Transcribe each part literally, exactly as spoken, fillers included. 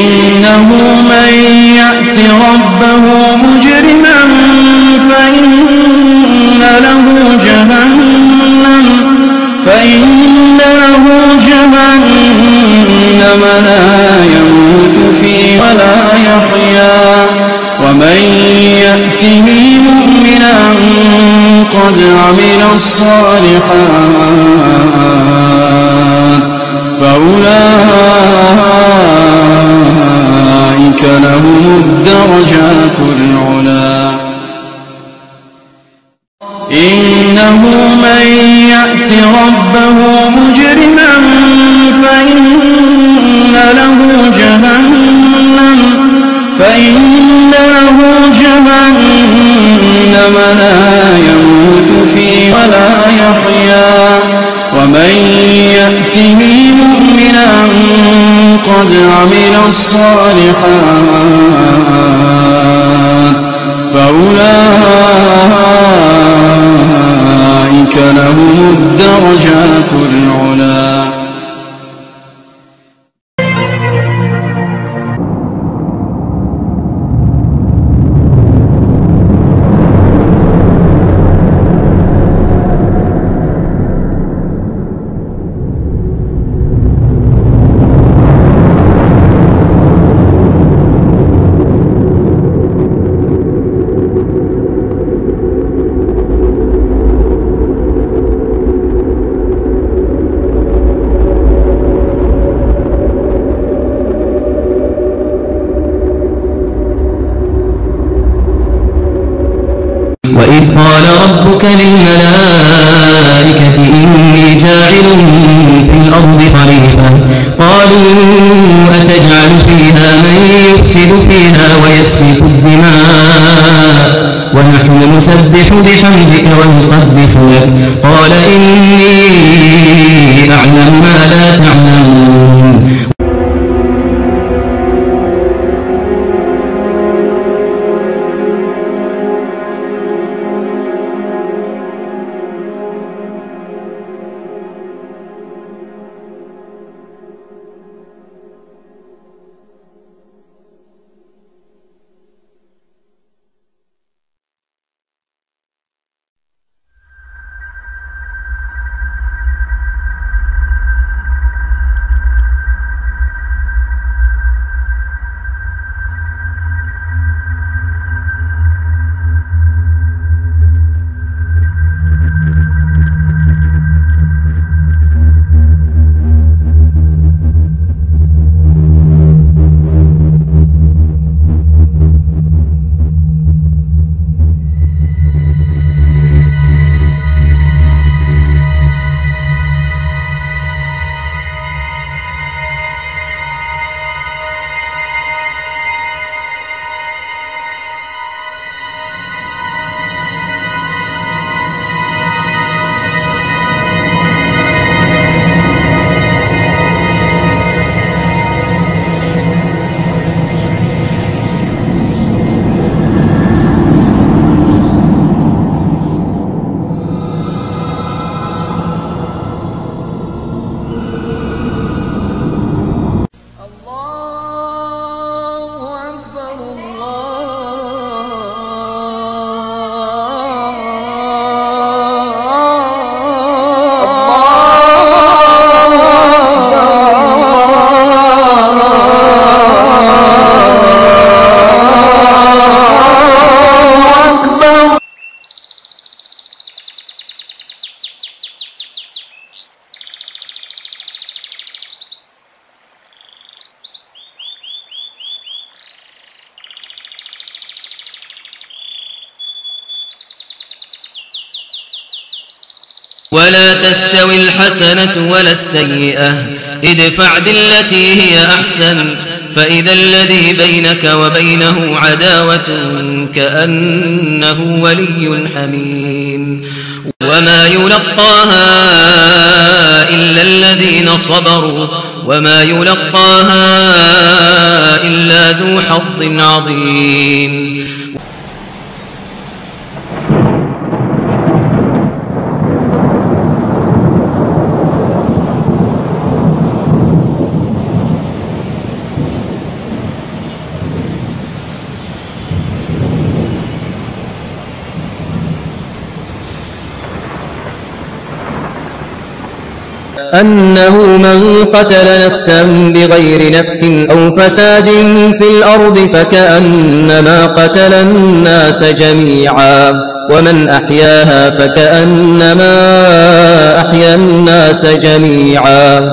إنه من يأت ربه مجرما فإن له جهنم فإن له جهنم لا يموت فيه ولا يحيا ومن يأته مؤمنا قد عمل الصالحات فأولئك لهم الدرجات العلا إنه من يأت ربه مجرما فإن له جهنم فإن له جهنم لا يموت فيه ولا يحيا ومن يأته مؤمنا قد عمل الصالحات فأولئك لهم الدرجات العلا للملائكة إني جاعل في الأرض خليفة قالوا أتجعل فيها من يفسد فيها ويسفك الدماء ونحن نسبح بحمدك ونقدس لك قال إني أعلم ما لا تعلمون ولا تستوي الحسنة ولا السيئة ادفع بالتي هي أحسن فإذا الذي بينك وبينه عداوة كأنه ولي حميم وما يلقاها إلا الذين صبروا وما يلقاها إلا ذو حظ عظيم أنه من قتل نفسا بغير نفس أو فساد في الأرض فكأنما قتل الناس جميعا ومن أحياها فكأنما أحيا الناس جميعا.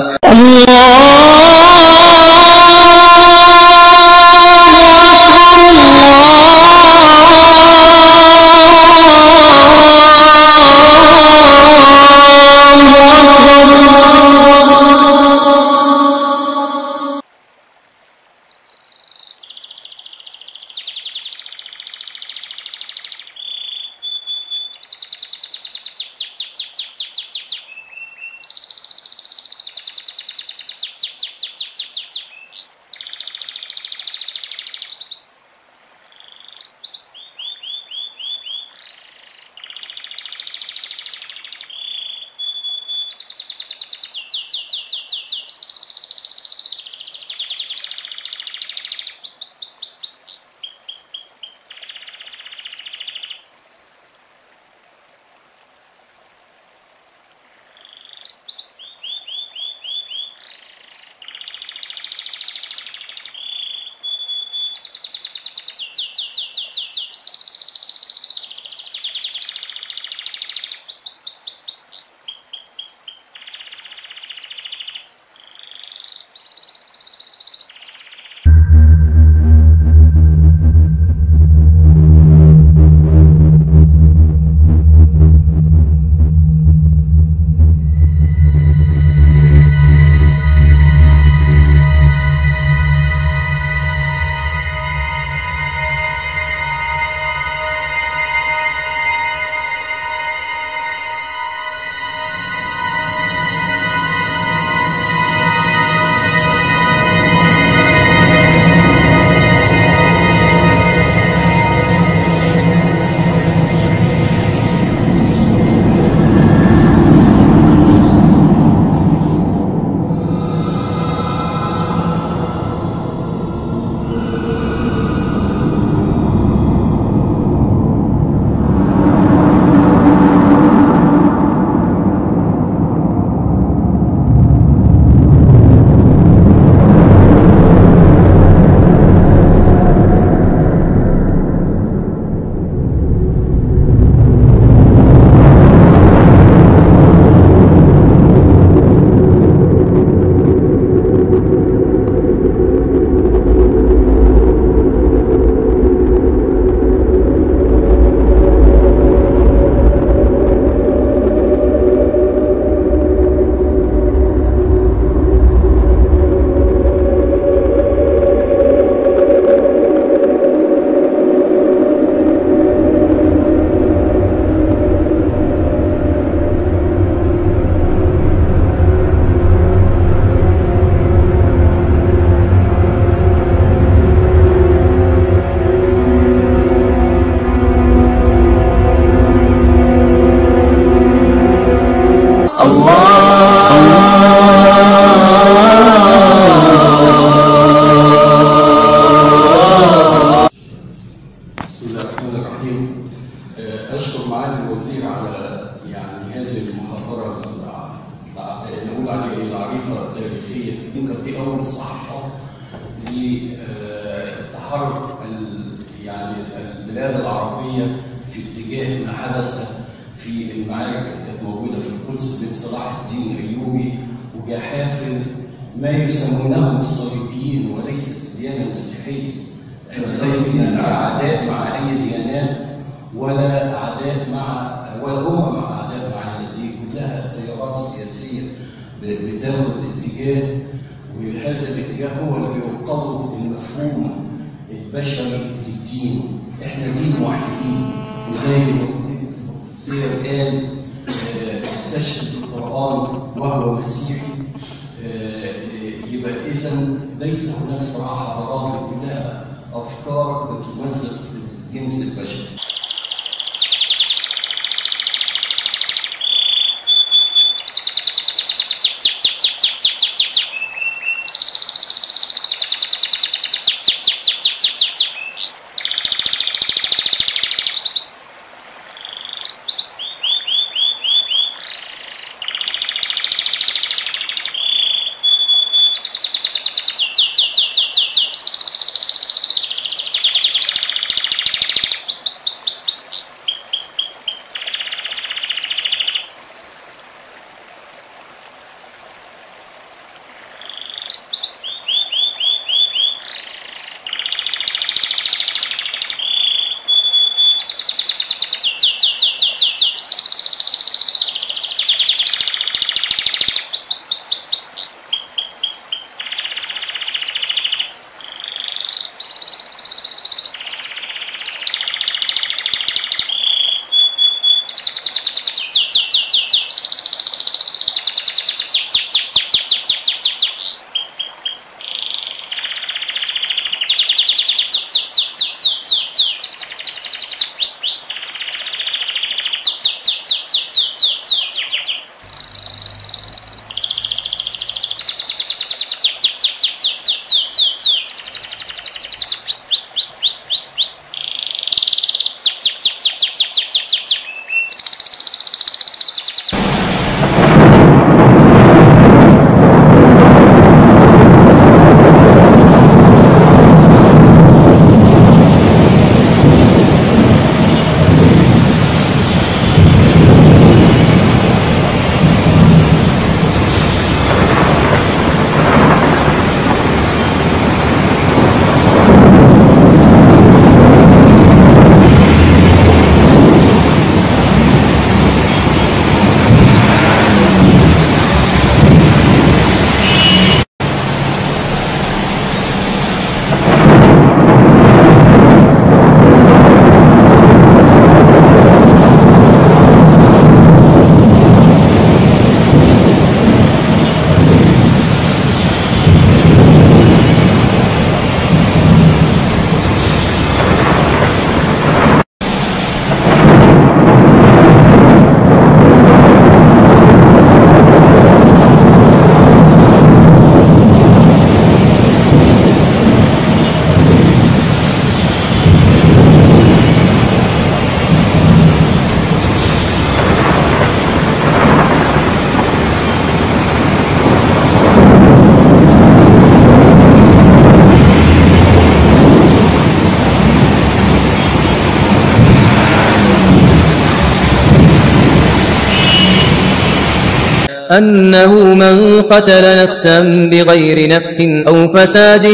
أنه من قتل نفسا بغير نفس أو فساد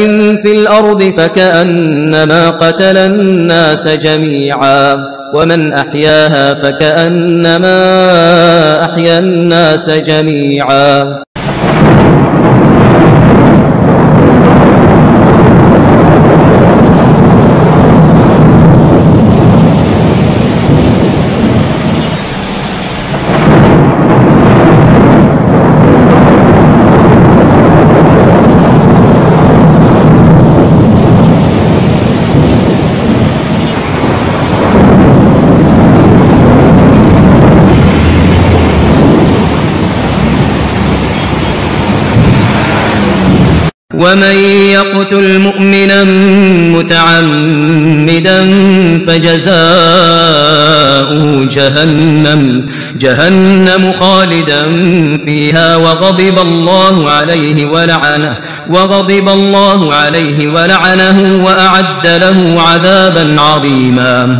في الأرض فكأنما قتل الناس جميعا ومن أحياها فكأنما أحيا الناس جميعا. ومن يقتل مؤمنا متعمدا فجزاؤه جهنم جهنم خالدا فيها وغضب الله عليه ولعنه وغضب الله عليه ولعنه وأعد له عذابا عظيما.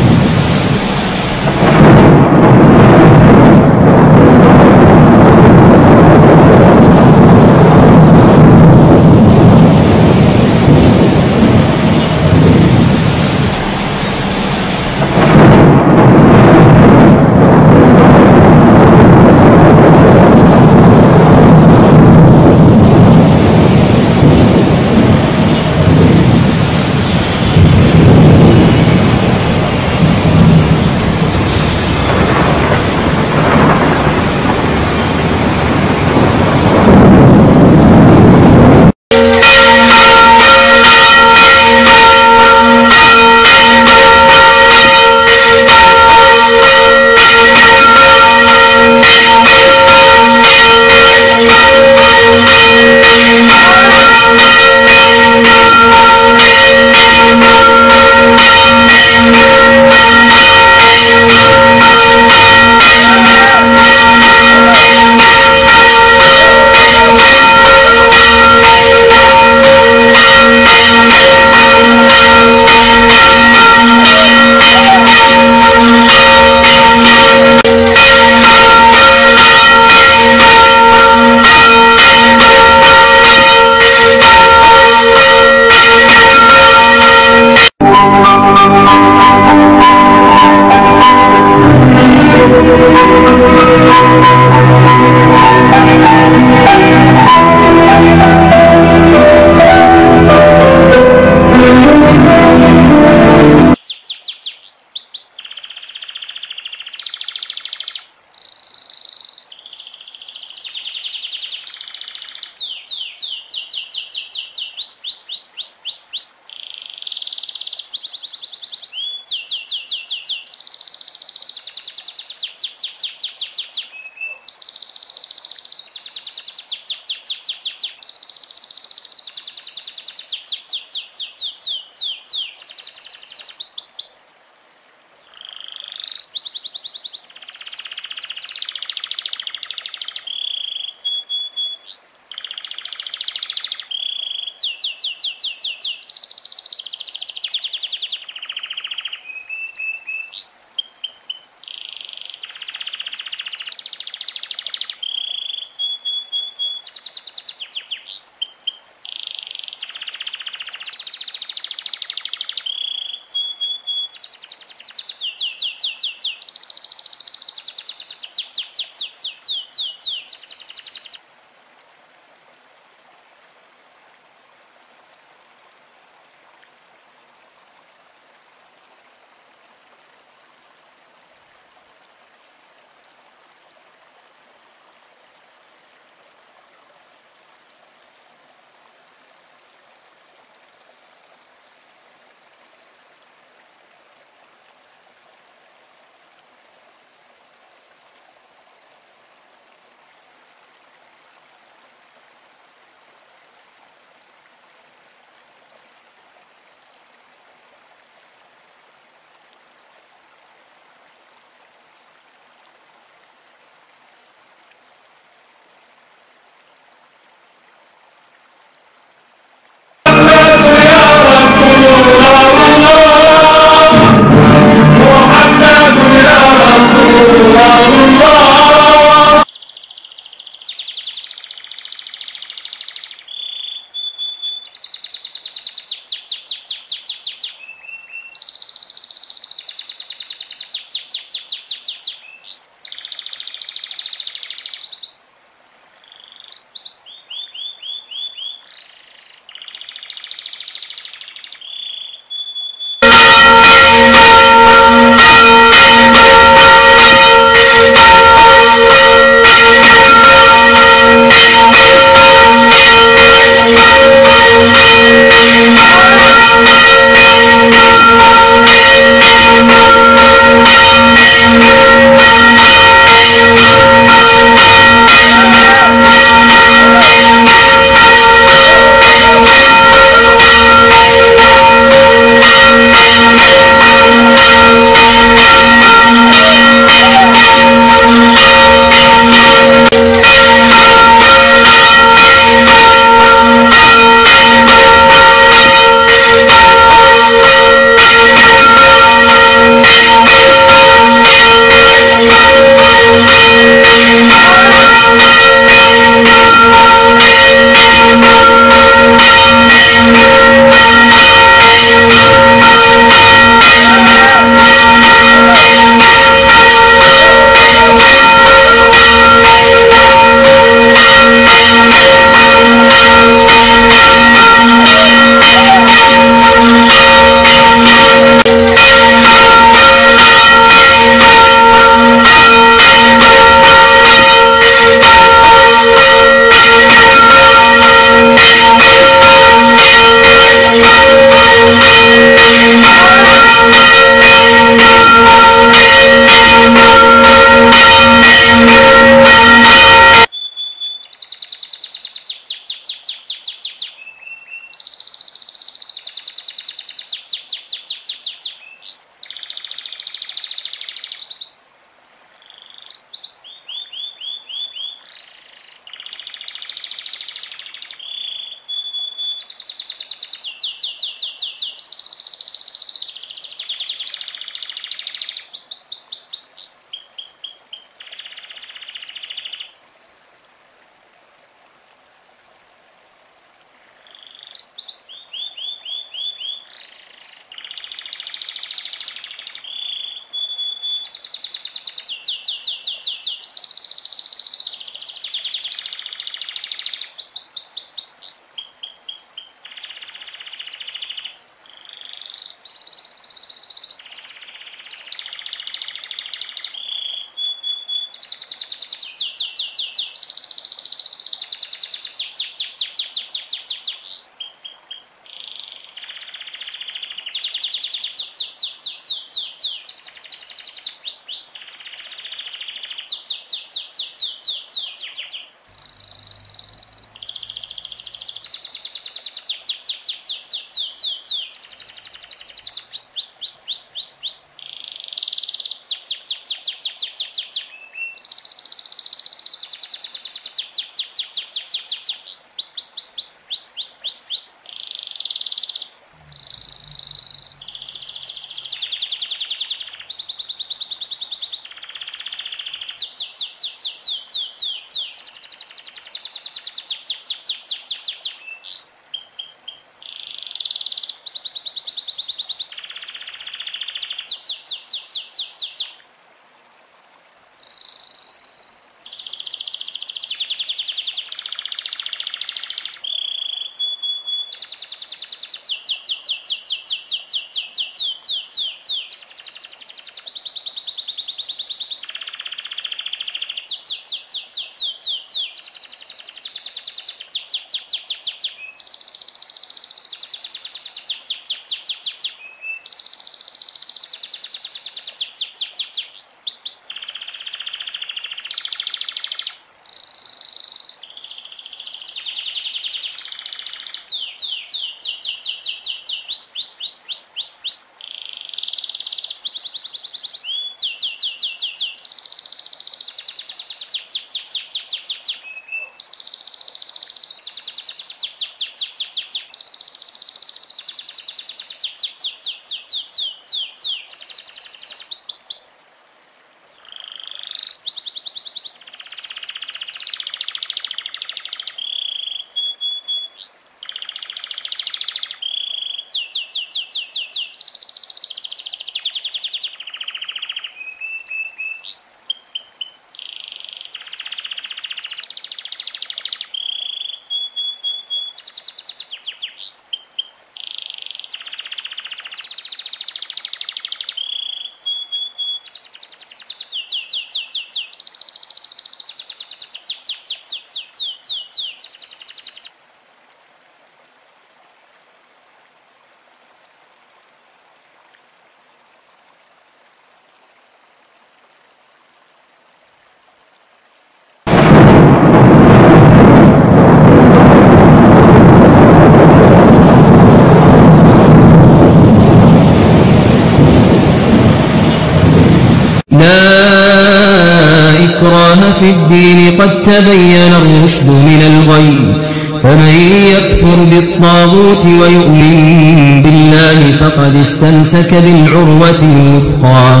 لا إكراه في الدين، قد تبين الرشد من الغي، فمن يكفر بالطاغوت ويؤمن بالله فقد استمسك بالعروة الوثقى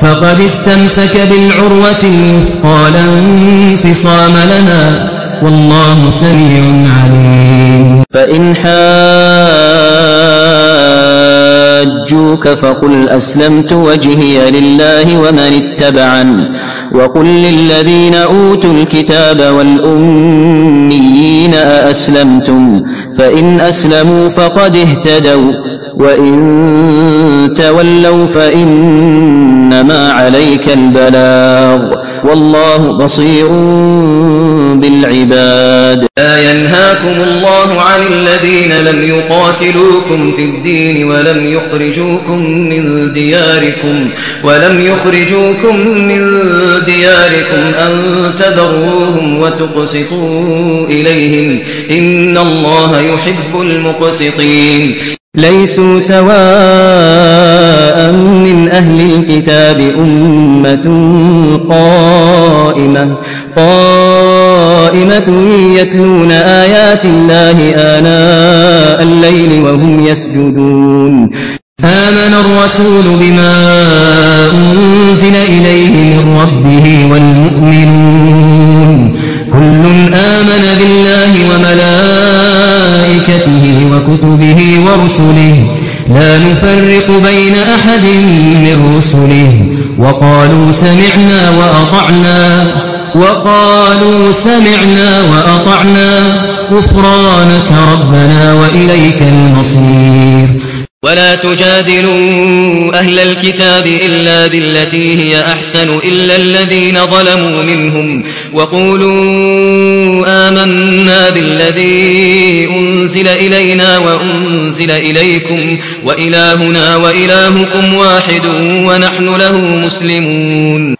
فقد استمسك بالعروة الوثقى لا انفصام لها، والله سميع عليم. فإن حاجوك فقل أسلمت وجهي لله ومن اتبعن، وقل للذين أوتوا الكتاب والأميين أأسلمتم، فإن أسلموا فقد اهتدوا، وإن تولوا فإنما عليك البلاغ، والله بصير بالعباد. لا ينهاكم الله عن الذين لم يقاتلوكم في الدين ولم يخرجوكم من دياركم ولم يخرجوكم من دياركم أن تبروهم وتقسطوا إليهم، إن الله يحب المقسطين. ليسوا سواء من أهل الكتاب أمة قائمة قائمة يتلون آيات الله آناء الليل وهم يسجدون. آمن الرسول بما أنزل إليه من ربه والمؤمنون، كل آمن بالله وملائكته وكتبه ورسله لا نفرق بين أحد من رسله، وقالوا سمعنا وأطعنا وقالوا سمعنا وأطعنا غفرانك ربنا وإليك المصير. ولا تجادلوا أهل الكتاب إلا بالتي هي أحسن إلا الذين ظلموا منهم، وقولوا آمنا بالذي أنزل إلينا وأنزل إليكم وإلهنا وإلهكم واحد ونحن له مسلمون.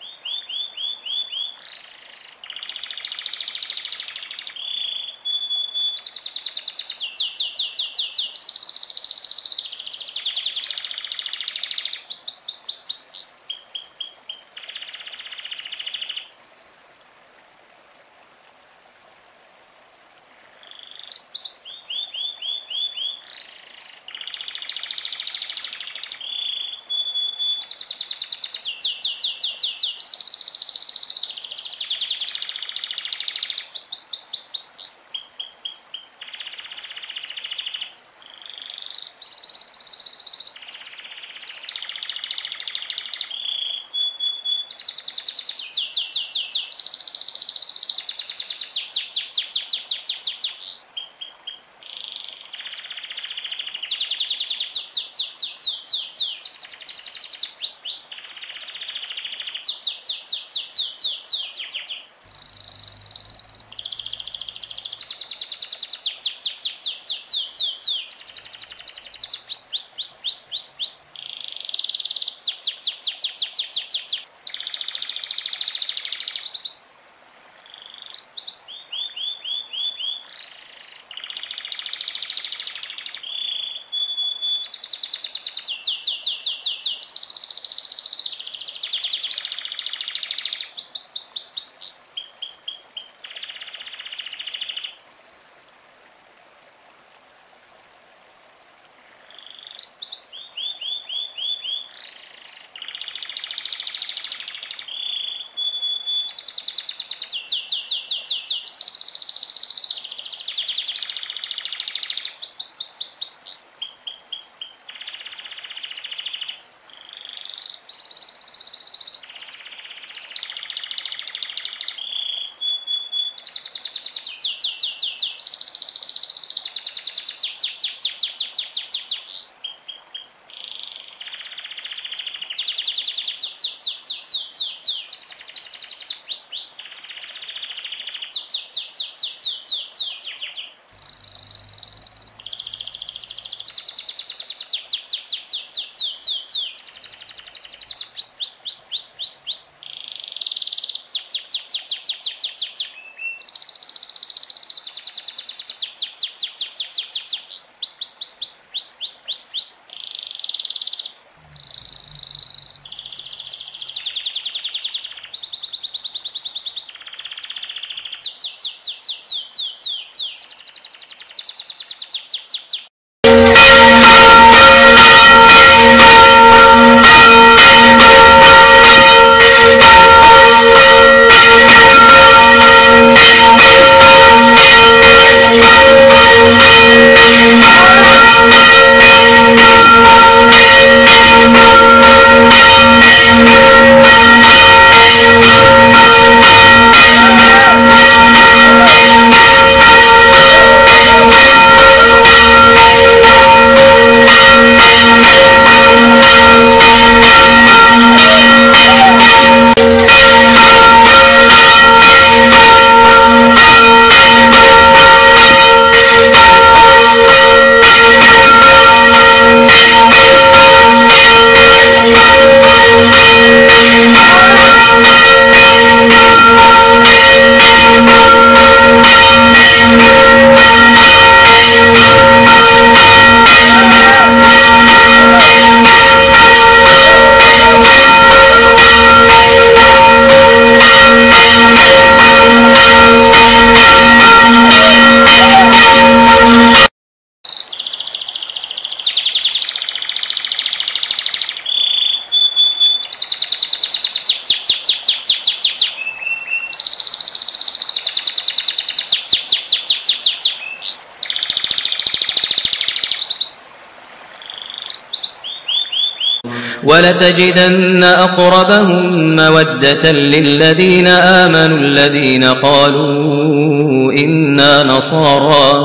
ولتجدن أقربهم مودة للذين آمنوا الذين قالوا إنا نصارى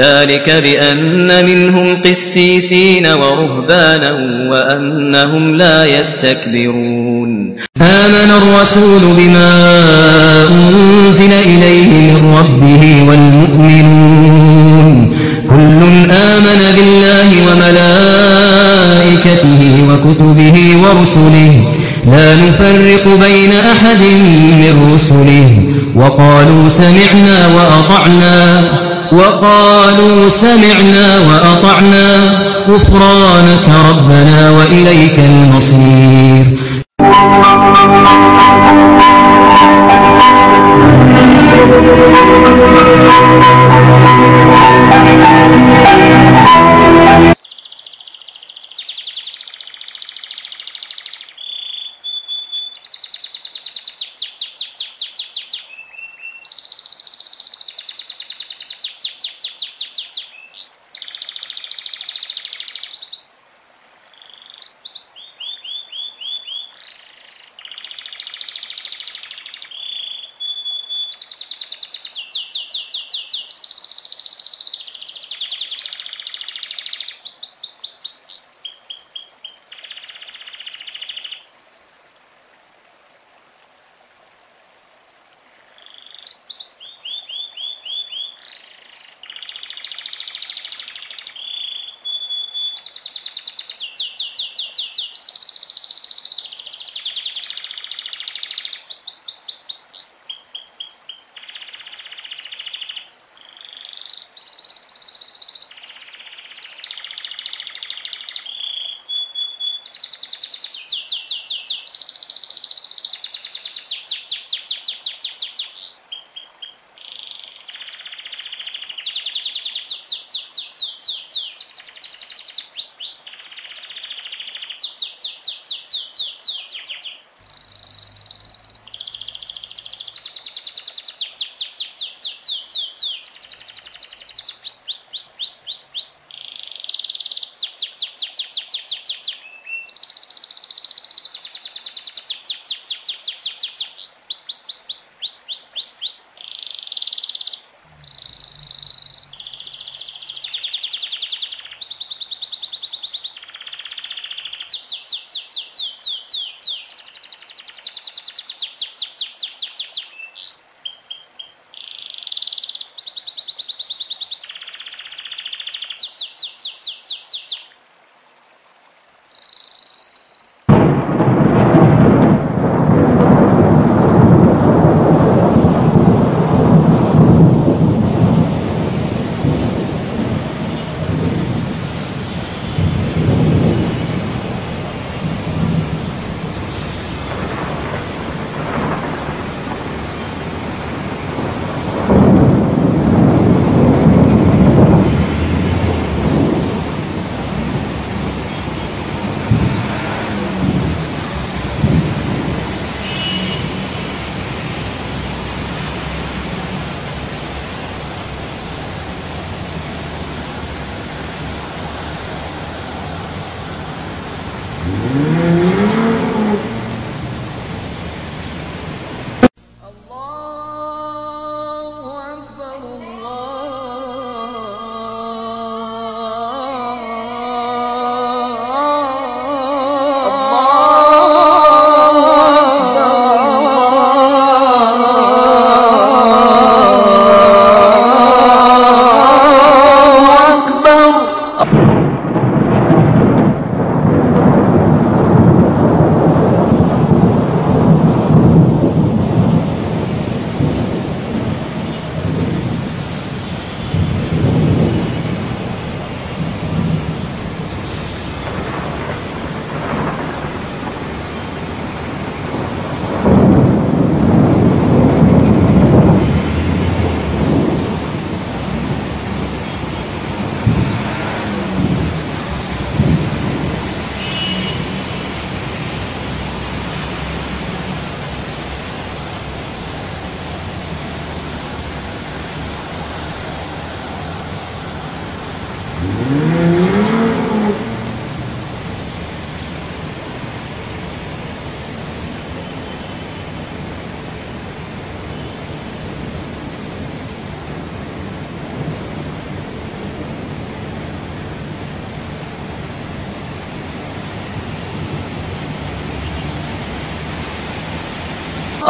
ذلك بأن منهم قسيسين ورهبانا وأنهم لا يستكبرون. آمن الرسول بما أنزل إليه من ربه والمؤمنون كل آمن بالله وملائكته وكتبه ورسله لا نفرق بين أحد من رسله وقالوا سمعنا وأطعنا وقالوا سمعنا وأطعنا غفرانك ربنا وإليك المصير.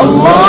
الله.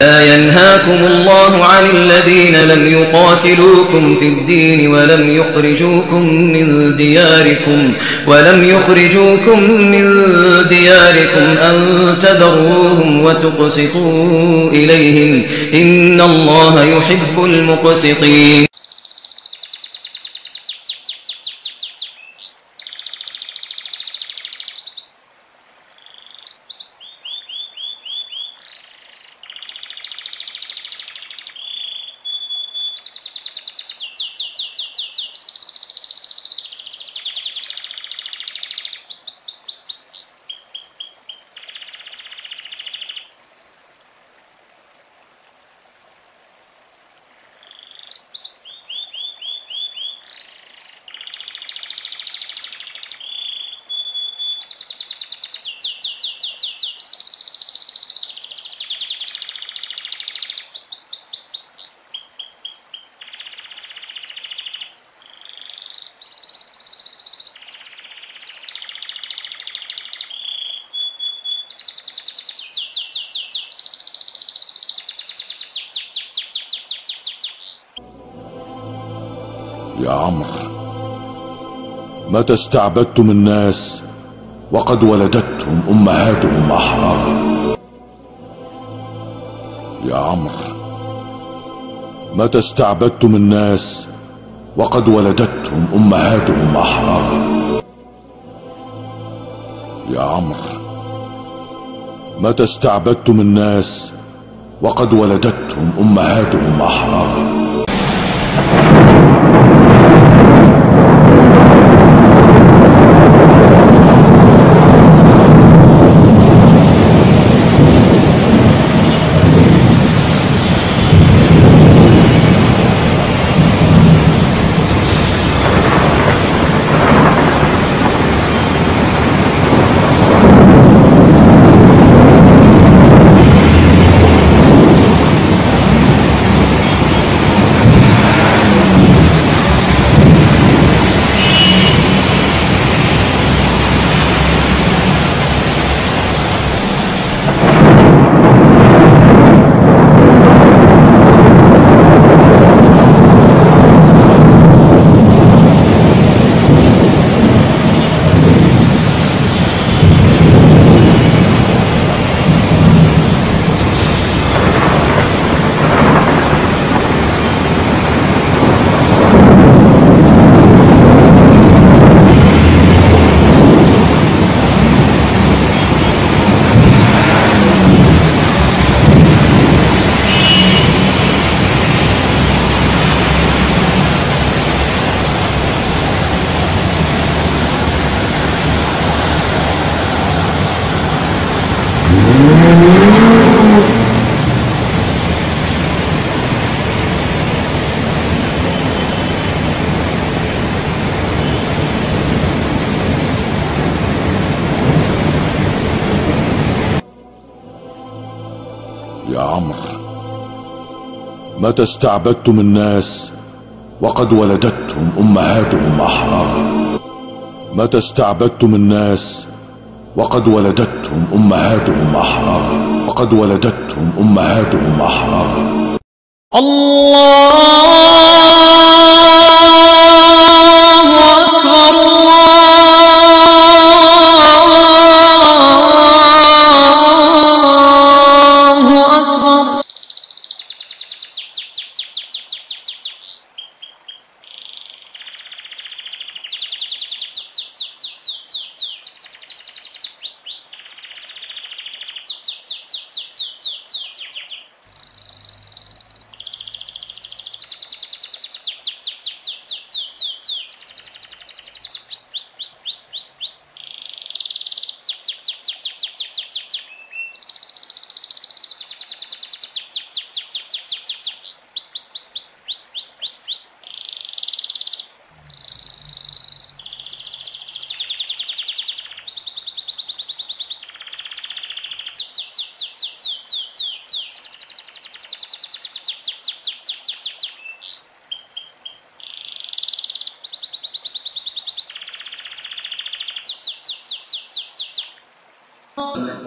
لا ينهاكم الله عن الذين لم يقاتلوكم في الدين ولم يخرجوكم من دياركم ولم يخرجوكم من دياركم أن تبروهم وتقسطوا إليهم إن الله يحب المقسطين. يا عمرو، متى استعبدتم الناس وقد ولدتهم امهاتهم احرارا؟ يا عمرو، متى استعبدتم الناس وقد ولدتهم امهاتهم احرارا؟ يا عمرو، متى استعبدتم الناس وقد ولدتهم امهاتهم احرارا؟ يا عمرو، متى استعبدتم الناس وقد ولدتهم أمهاتهم أحرارا؟ متى استعبدتم الناس وقد ولدتهم أمهاتهم أحرارا؟ وقد ولدتهم أمهاتهم أحرارا. الله أكبر الله أكبر.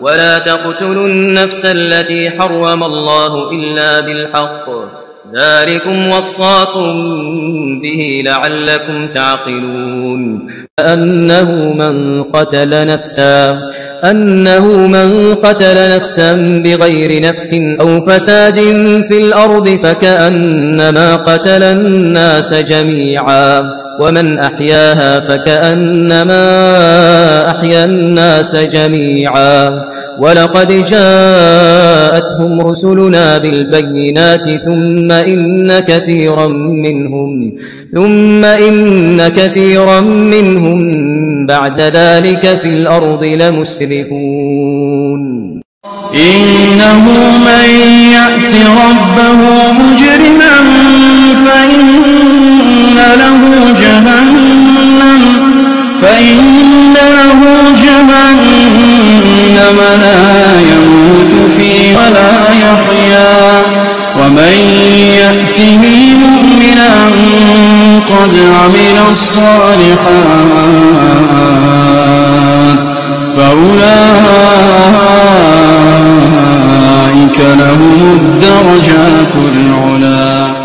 ولا تقتلوا النفس التي حرم الله إلا بالحق، ذلكم وصاكم به لعلكم تعقلون. أنه من قتل نفسا أنه من قتل نفسا بغير نفس أو فساد في الأرض فكأنما قتل الناس جميعا، ومن أحياها فكأنما أحيا الناس جميعا. ولقد جاءتهم رسلنا بالبينات ثم إن كثيرا منهم ثم إن كثيرا منهم بعد ذلك في الأرض لمسرفون. إنه من يأت ربه مجرما فإن له جهنم فإن له جهنم لا يموت فيه ولا يحيا، ومن يأته مؤمنا قد عمل الصالحات فأولئك لهم الدرجات العلا.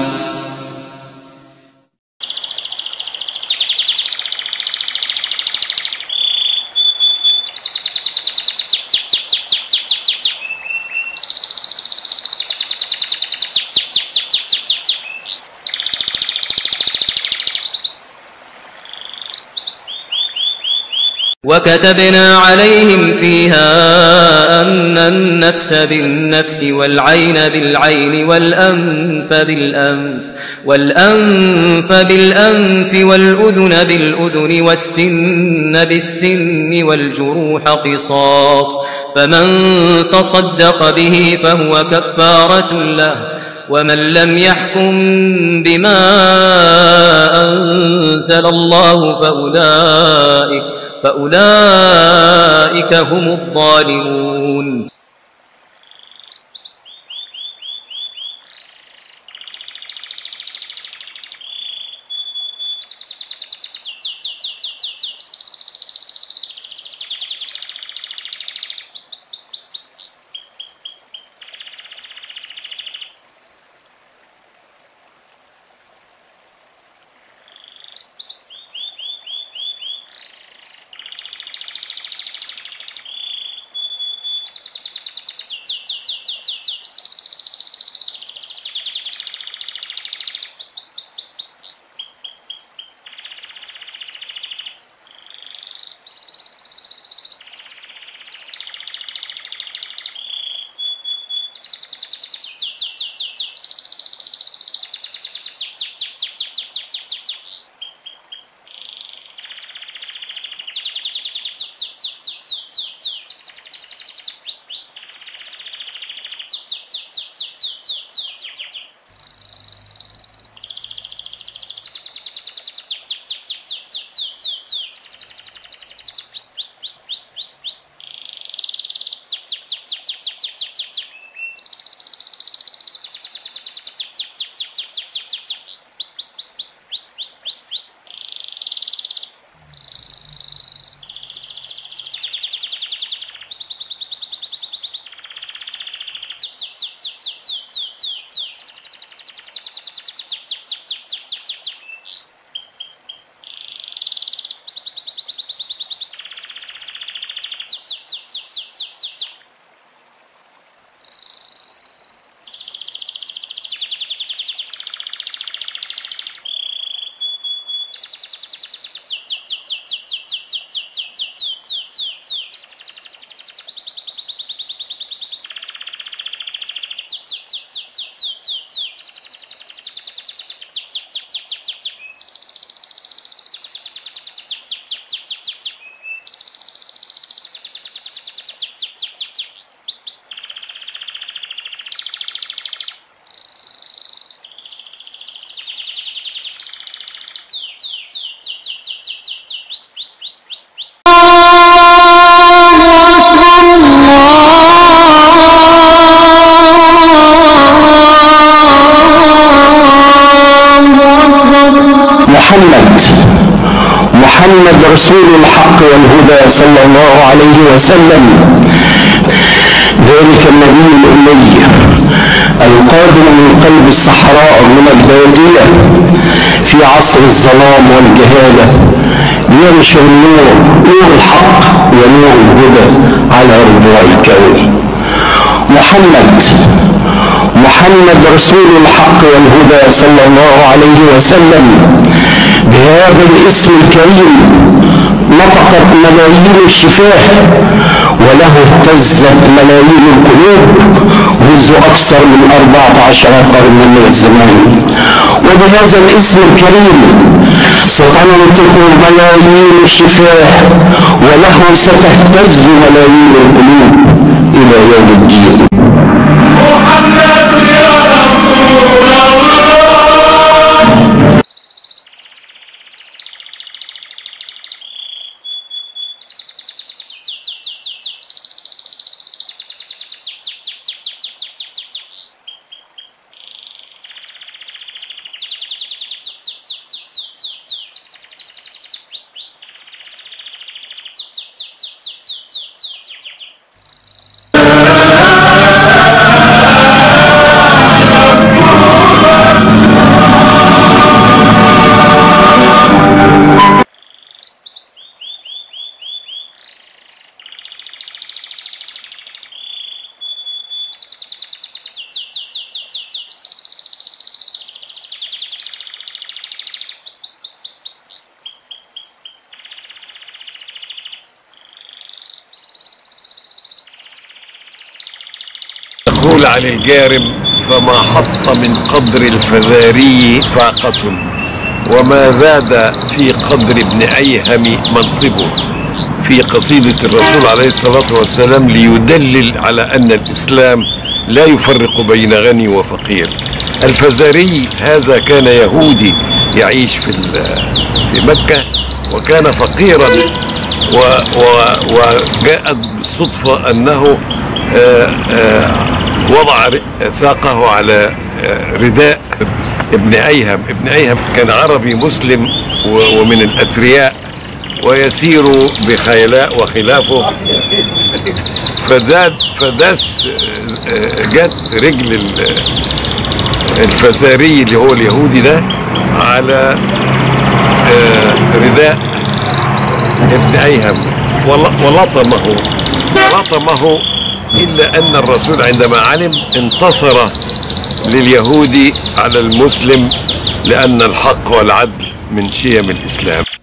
وكتبنا عليهم فيها أن النفس بالنفس والعين بالعين والأنف بالأنف والأنف بالأنف والأذن بالأذن والسن بالسن والجروح قصاص، فمن تصدق به فهو كفارة له، ومن لم يحكم بما أنزل الله فأولئك فأولئك هم الظالمون. محمد رسول الحق والهدى صلى الله عليه وسلم، ذلك النبي الأمي القادم من قلب الصحراء من البادية في عصر الظلام والجهالة، ينشر النور نور الحق ونور الهدى على ربوع الكون. محمد محمد رسول الحق والهدى صلى الله عليه وسلم، بهذا الاسم الكريم نطقت ملايين الشفاه، وله اهتزت ملايين القلوب منذ اكثر من أربعة عشر قرن من الزمان. وبهذا الاسم الكريم ستنطق ملايين الشفاه، وله ستهتز ملايين القلوب الى يوم الدين. الدخول عن الجارب فما حط من قدر الفذاري فاقة، وما زاد في قدر ابن أيهم منصبه، في قصيدة الرسول عليه الصلاة والسلام ليدلل على أن الإسلام لا يفرق بين غني وفقير. الفذاري هذا كان يهودي يعيش في في مكة، وكان فقيرا، وجاءت بالصدفة أنه آآ آآ وضع ساقه على رداء ابن أيهم. ابن أيهم كان عربي مسلم ومن الأثرياء، ويسير بخيلاء وخلافه، فداد فدس جت رجل الفساري اللي هو اليهودي ده على رداء ابن أيهم ولطمه لطمه إلا أن الرسول عندما علم انتصر لليهودي على المسلم، لأن الحق والعدل من شيم الإسلام.